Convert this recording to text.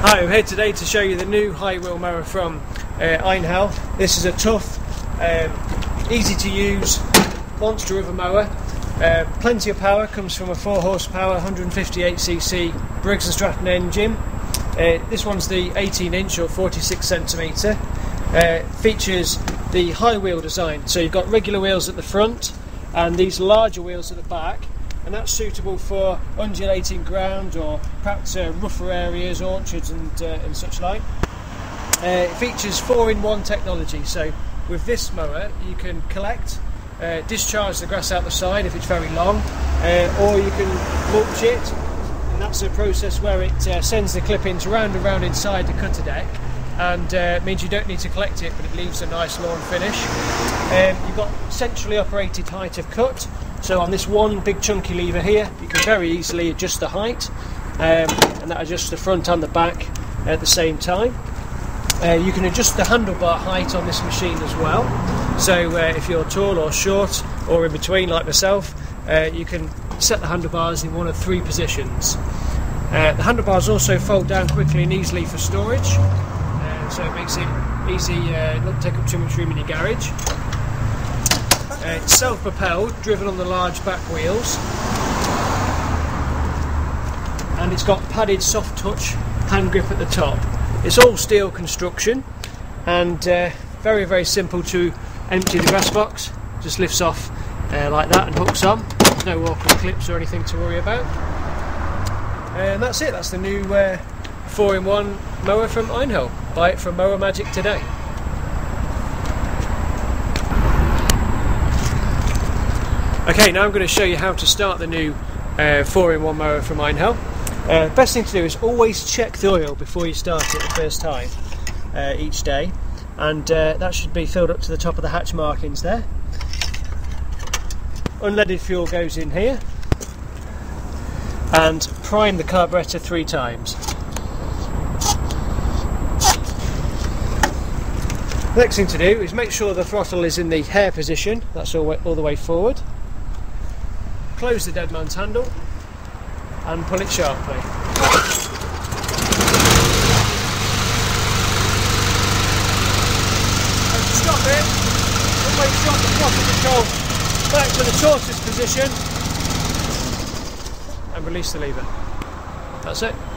Hi, I'm here today to show you the new high wheel mower from Einhell. This is a tough, easy to use monster of a mower. Plenty of power, comes from a 4 horsepower 158cc Briggs & Stratton engine. This one's the 18 inch or 46 centimetre. Features the high wheel design, so you've got regular wheels at the front and these larger wheels at the back. And that's suitable for undulating ground or perhaps rougher areas, orchards and such like. It features 4-in-1 technology, so with this mower you can collect, discharge the grass out the side if it's very long, or you can mulch it, and that's a process where it sends the clippings round and round inside the cutter deck, and means you don't need to collect it, but it leaves a nice lawn finish. You've got centrally operated height of cut. So on this one big chunky lever here, you can very easily adjust the height, and that adjusts the front and the back at the same time. You can adjust the handlebar height on this machine as well. So if you're tall or short or in between like myself, you can set the handlebars in one of 3 positions. The handlebars also fold down quickly and easily for storage, so it makes it easy, not to take up too much room in your garage. It's self-propelled, driven on the large back wheels, and it's got padded soft touch hand grip at the top. It's all steel construction, and very, very simple to empty the grass box. Just lifts off like that and hooks on. There's no awkward clips or anything to worry about. And that's it. That's the new 4-in-1 mower from Einhell. Buy it from Mower Magic today. Okay, now I'm going to show you how to start the new 4-in-1 mower from Einhell. Best thing to do is always check the oil before you start it the first time each day, and that should be filled up to the top of the hatch markings there. Unleaded fuel goes in here, and prime the carburetor 3 times. Next thing to do is make sure the throttle is in the hair position, that's all the way forward. Close the dead man's handle and pull it sharply. And to stop it, always drop the throttle control back to the tortoise position and release the lever. That's it.